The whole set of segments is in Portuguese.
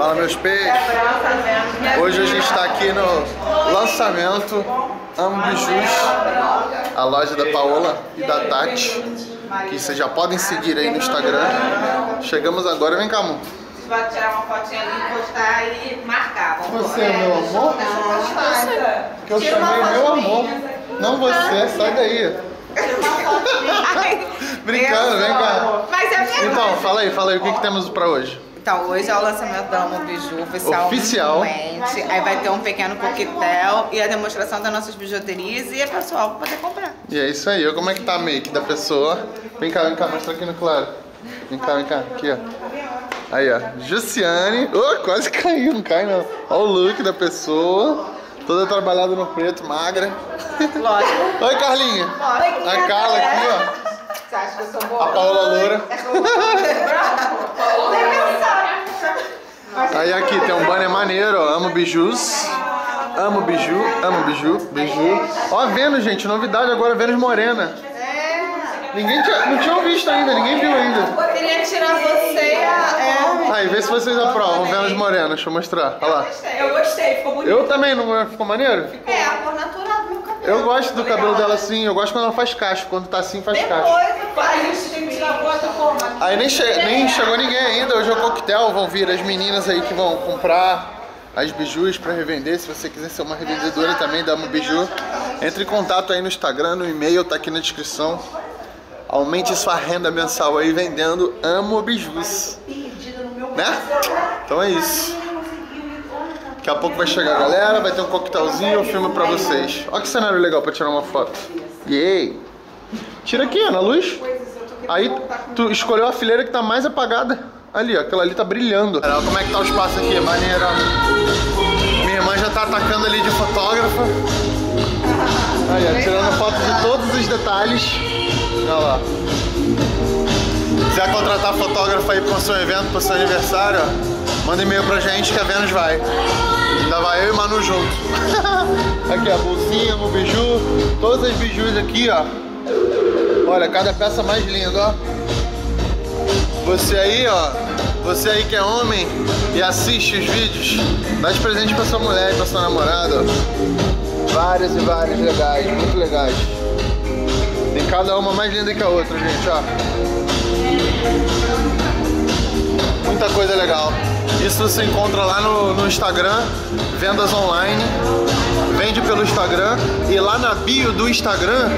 Fala, meus peixes. Hoje a gente está aqui no lançamento Amo Bijus, a loja da Paola e da Tati, que vocês já podem seguir aí no Instagram. Chegamos agora, vem cá, amor. Vocês podem tirar uma fotinha ali, postar e marcar. Você é meu amor? Que eu chamei meu amor. Não você, sai daí. Brincando, vem cá. Então, fala aí, o que temos pra hoje? Então, hoje é o lançamento da Amo Biju oficial. Aí vai ter um pequeno coquetel e a demonstração das nossas bijuterias e a pessoal poder comprar. E é isso aí, como é que tá a make da pessoa? Vem cá, mostra aqui no claro. Vem cá, aqui ó. Aí ó, Jussiane. Oh, quase caiu, não cai não. Olha o look da pessoa. Toda trabalhada no preto, magra. Lógico. Oi, Carlinha. Lógico. A Carla aqui, ó. Você acha que eu sou boa? A Paola loura. Aí aqui tem um banner maneiro, ó. Amo Bijus. Amo Biju. Ó, Vênus, gente. Novidade agora, Vênus morena. É. Ninguém viu ainda. Eu queria tirar você Aí, vê se vocês aprovam. Vênus morena, deixa eu mostrar. Olha lá. Eu gostei, ficou bonito. Eu também, não ficou maneiro? É, a cor natural do cabelo. Eu gosto do cabelo dela assim, eu gosto quando ela faz cacho. Quando tá assim, faz cacho. Aí nem chegou ninguém ainda, hoje é o coquetel, vão vir as meninas aí que vão comprar as bijus pra revender. Se você quiser ser uma revendedora também da Amo Biju, entre em contato aí no Instagram, no e-mail, tá aqui na descrição. Aumente sua renda mensal aí vendendo Amo Bijus, né? Então é isso. Daqui a pouco vai chegar a galera, vai ter um coquetelzinho, eu filmo pra vocês. Olha que cenário legal pra tirar uma foto. Yay! Tira aqui, ó, na luz. Aí tu escolheu a fileira que tá mais apagada. Ali, ó, aquela ali tá brilhando. Olha como é que tá o espaço aqui, maneira. Minha irmã já tá atacando ali de fotógrafa. Aí, ó, tirando foto de todos os detalhes. Olha lá. Se quiser contratar fotógrafo aí pro seu evento, pro seu aniversário, ó, manda e-mail pra gente que a Vênus vai. Ainda vai eu e Manu junto. Aqui, a bolsinha, o biju, todas as bijus aqui, ó. Olha, cada peça mais linda, ó. Você aí que é homem e assiste os vídeos, dá de presente pra sua mulher e pra sua namorada, ó. Várias e várias legais, muito legais. Tem cada uma mais linda que a outra, gente, ó. Muita coisa legal. Isso você encontra lá no Instagram, vendas online. Vende pelo Instagram e lá na bio do Instagram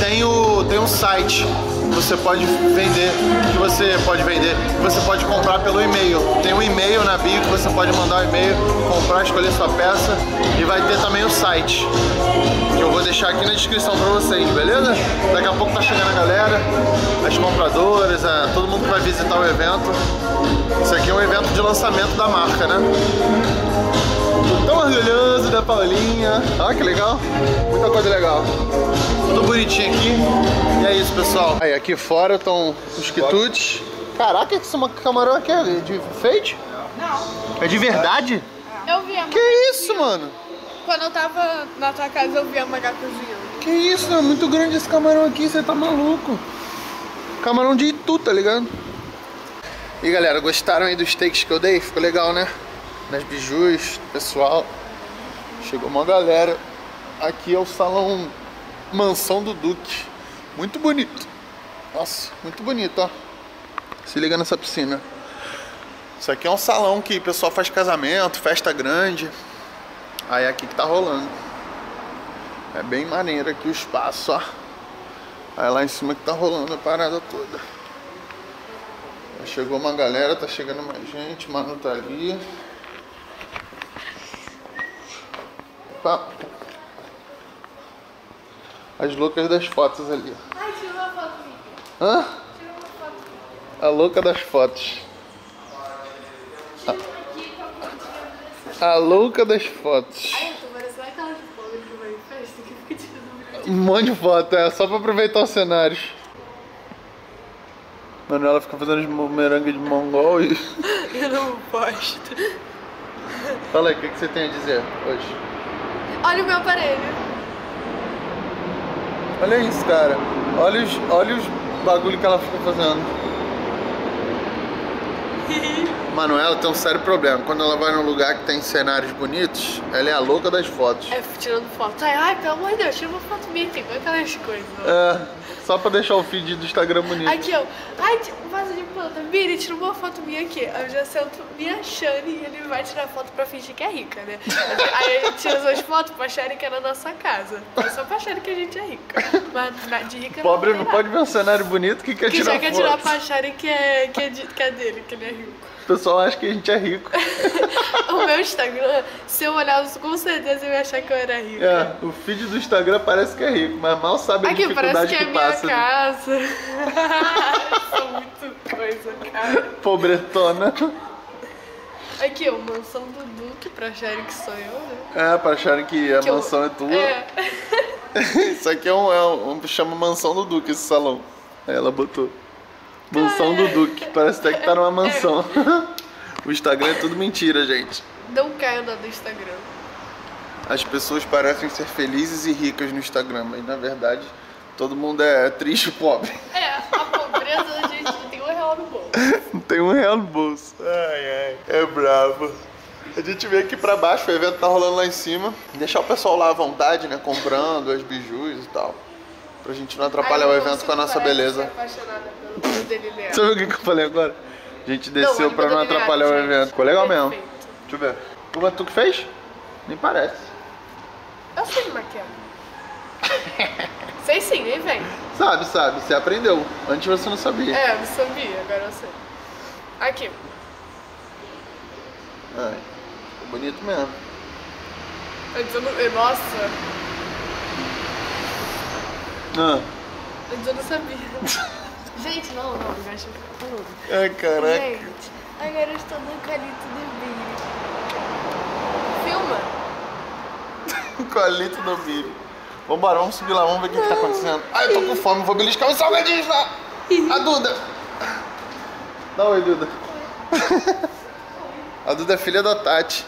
tem um site que você pode vender, que você pode comprar pelo e-mail. Tem um e-mail na bio que você pode mandar o e-mail, comprar, escolher sua peça. E vai ter também o site, que eu vou deixar aqui na descrição pra vocês, beleza? Daqui a pouco tá chegando a galera, as compradoras, todo mundo que vai visitar o evento. Isso aqui é um evento de lançamento da marca, né? Tô tão orgulhoso da Paulinha. Olha que legal, muita coisa legal. Tudo bonitinho aqui. E é isso, pessoal. Aí aqui fora estão os quitutes. Caraca, isso é uma camarão aqui, é de fake? Não. É de verdade? Eu vi a mãe. Que isso, mano? Quando eu tava na tua casa, eu vi a maga cozinha. Que isso, é muito grande esse camarão aqui, você tá maluco. Camarão de Itu, tá ligado? E galera, gostaram aí dos takes que eu dei? Ficou legal, né? Nas bijus, pessoal. Chegou uma galera. Aqui é o salão Mansão do Duque. Muito bonito. Nossa, muito bonito, ó. Se liga nessa piscina. Isso aqui é um salão que o pessoal faz casamento, festa grande. Aí é aqui que tá rolando. É bem maneiro aqui o espaço, ó. Aí lá em cima que tá rolando a parada toda. Aí chegou uma galera, tá chegando mais gente. Manu tá ali. As loucas das fotos ali. Ai, tirou uma foto minha. Hã? Tirou uma foto minha. A louca das fotos. A louca das fotos. Ai, eu tô parecendo aquela de pobre que vai em festa que fica tirando. Um monte de foto, só pra aproveitar os cenários. Manoela fica fazendo os bumerangue de mongol e... Eu não gosto. Fala aí, o que você tem a dizer hoje? Olha o meu aparelho. Olha isso, cara. Olha os bagulho que ela fica fazendo. Manoela tem um sério problema. Quando ela vai num lugar que tem cenários bonitos, ela é a louca das fotos. É, tirando foto. Ai, pelo amor de Deus, tira uma foto minha aqui, vai aquelas coisas. É, só pra deixar o feed do Instagram bonito. Aqui, ó. Ai, vaso de planta. Miri, tira uma foto minha aqui. Eu já sento me achando e ele vai tirar foto pra fingir que é rica, né? Aí ele tira as fotos pra acharem que era na nossa casa. É só pra acharem que a gente é rica. Mas de rica não. Pobre não pode ver um cenário bonito que quer tirar foto. Que já quer tirar pra acharem que é dele, que ele é rico. O pessoal acha que a gente é rico. O meu Instagram, se eu olhar, com certeza eu ia achar que eu era rico. É, o feed do Instagram parece que é rico, mas mal sabe a aqui, dificuldade que passa. Aqui, parece que é minha casa. Sou muito coisa, cara. Pobretona. Aqui, o Mansão do Duque, pra acharem que sou eu, né? É, pra acharem que a mansão é tua. É. Isso aqui chama Mansão do Duque, esse salão. Aí ela botou. Mansão do Duque, parece até que tá numa mansão. O Instagram é tudo mentira, gente. Não caiam nada do Instagram. As pessoas parecem ser felizes e ricas no Instagram, mas na verdade todo mundo é triste e pobre. É, a pobreza da gente não tem R$1 no bolso. Não tem R$1 no bolso. Ai, ai, é brabo. A gente veio aqui pra baixo, o evento tá rolando lá em cima. Deixar o pessoal lá à vontade, né, comprando as bijus e tal. Pra gente não atrapalhar o evento com a nossa beleza. Apaixonada pelo dele, Leandro. Sabe o que eu falei agora? A gente desceu pra não atrapalhar o evento. Ficou legal mesmo. Deixa eu ver. Como é tu que fez? Nem parece. Eu sei me maquiar. Sei sim, nem vem. Sabe. Você aprendeu. Antes você não sabia. É, eu não sabia. Agora eu sei. Aqui. Ai, ficou bonito mesmo. Nossa. Ah. Eu não sabia. Gente, não, eu acho que é tudo. Ai, caraca. Gente, agora eu estou no eucalipto do milho. Filma. Eucalipto do milho. Vambora, vamos subir lá, vamos ver o que está acontecendo. Ai, eu tô com fome, vou beliscar uns salgadinhos lá. A Duda. Dá um oi, Duda. A Duda é filha da Tati,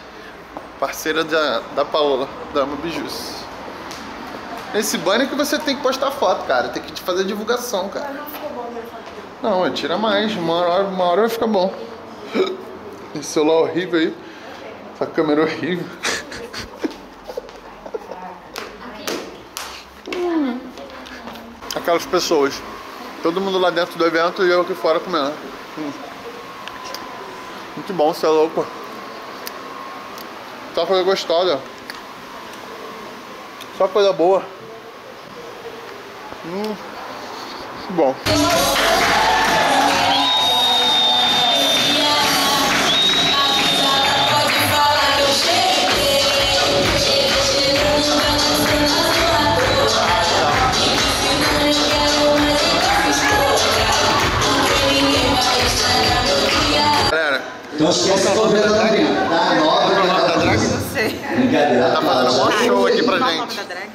parceira da Paola, da Amo Bijus. Esse banner que você tem que postar foto, cara. Tem que te fazer divulgação, cara. Não fica bom minha foto. Não, tira mais. Uma hora vai ficar bom. Esse celular horrível aí. Essa câmera horrível. Aquelas pessoas. Todo mundo lá dentro do evento e eu aqui fora comendo. Muito bom, você é louco. Tá coisa gostosa. Só coisa boa. Bom. Galera, não esqueça de ver a drag. Da nova drag. Não sei. Ela tá fazendo um bom show aqui pra gente.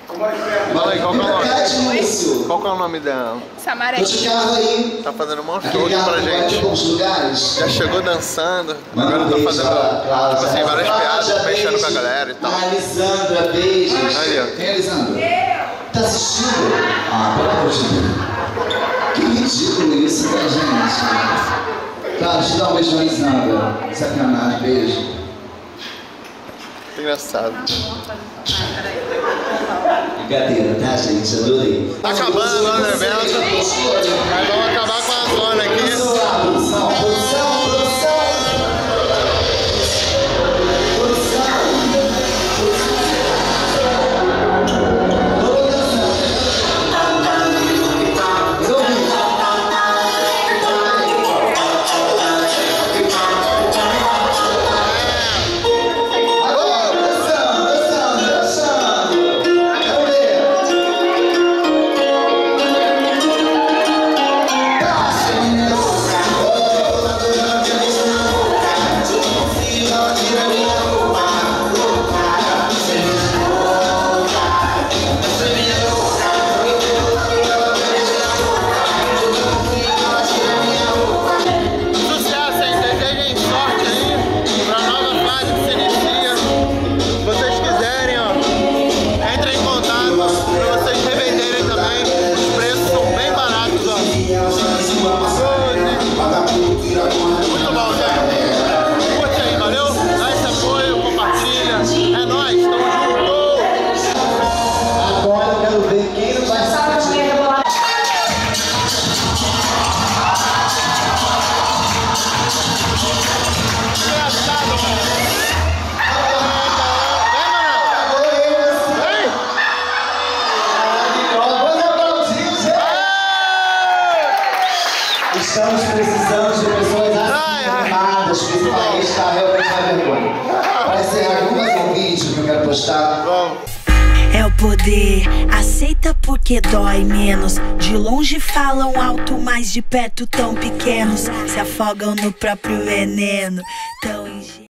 Fala aí, qual que é o nome? Qual que é o nome dela? Samaré. Tá fazendo um show aqui pra gente. Já chegou dançando. Agora tá fazendo, tipo assim, várias piadas, mexendo com a galera e tal. Alisandra, beijos. Aí, ó. Quem é Alisandra? Tá assistindo? Ah, pelo amor de Deus. Que ridículo isso, tá, gente? Tá, deixa eu dar um beijo na Alisandra. Sacanagem, beijo. Engraçado. Brincadeira, tá, gente? Adorei. Tá acabando lá no evento. Mas vamos acabar com a zona aqui. Estamos precisando de pessoas animadas, que esse país está realmente na vergonha. Vai ser algumas um vídeo que eu quero postar. Vamos. É o poder, aceita porque dói menos. De longe falam alto, mas de perto tão pequenos. Se afogam no próprio veneno, tão ingênuos.